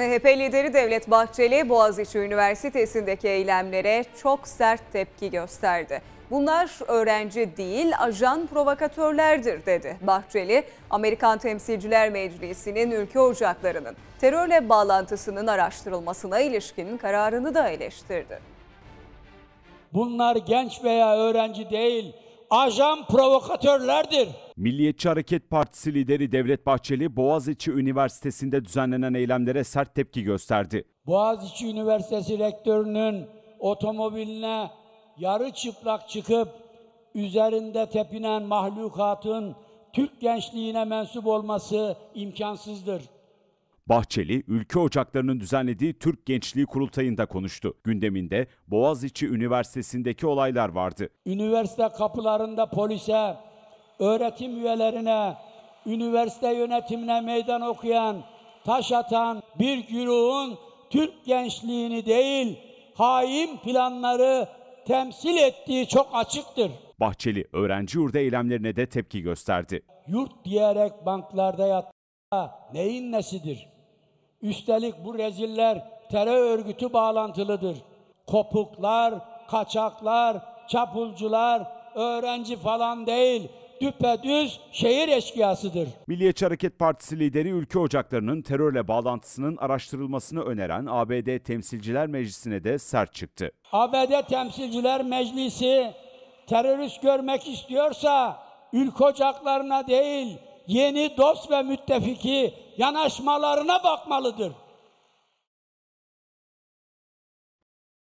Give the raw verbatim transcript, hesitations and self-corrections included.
M H P lideri Devlet Bahçeli, Boğaziçi Üniversitesi'ndeki eylemlere çok sert tepki gösterdi. Bunlar öğrenci değil, ajan provokatörlerdir dedi. Bahçeli, Amerikan Temsilciler Meclisi'nin Ülkü Ocakları'nın terörle bağlantısının araştırılmasına ilişkin kararını da eleştirdi. Bunlar genç veya öğrenci değil, ajan provokatörlerdir. Milliyetçi Hareket Partisi lideri Devlet Bahçeli, Boğaziçi Üniversitesi'nde düzenlenen eylemlere sert tepki gösterdi. Boğaziçi Üniversitesi rektörünün otomobiline yarı çıplak çıkıp üzerinde tepinen mahlukatın Türk gençliğine mensup olması imkansızdır. Bahçeli, Ülkü Ocakları'nın düzenlediği Türk Gençliği Kurultayı'nda konuştu. Gündeminde Boğaziçi Üniversitesi'ndeki olaylar vardı. Üniversite kapılarında polise, öğretim üyelerine, üniversite yönetimine meydan okuyan, taş atan bir güruhun Türk gençliğini değil, hain planları temsil ettiği çok açıktır. Bahçeli, öğrenci yurdu eylemlerine de tepki gösterdi. Yurt diyerek banklarda yatma neyin nesidir? Üstelik bu reziller terör örgütü bağlantılıdır. Kopuklar, kaçaklar, çapulcular, öğrenci falan değil, düpedüz şehir eşkıyasıdır. Milliyetçi Hareket Partisi lideri Ülkü Ocakları'nın terörle bağlantısının araştırılmasını öneren A B D Temsilciler Meclisi'ne de sert çıktı. A B D Temsilciler Meclisi terörist görmek istiyorsa Ülkü Ocakları'na değil, yeni dost ve müttefiki yanaşmalarına bakmalıdır.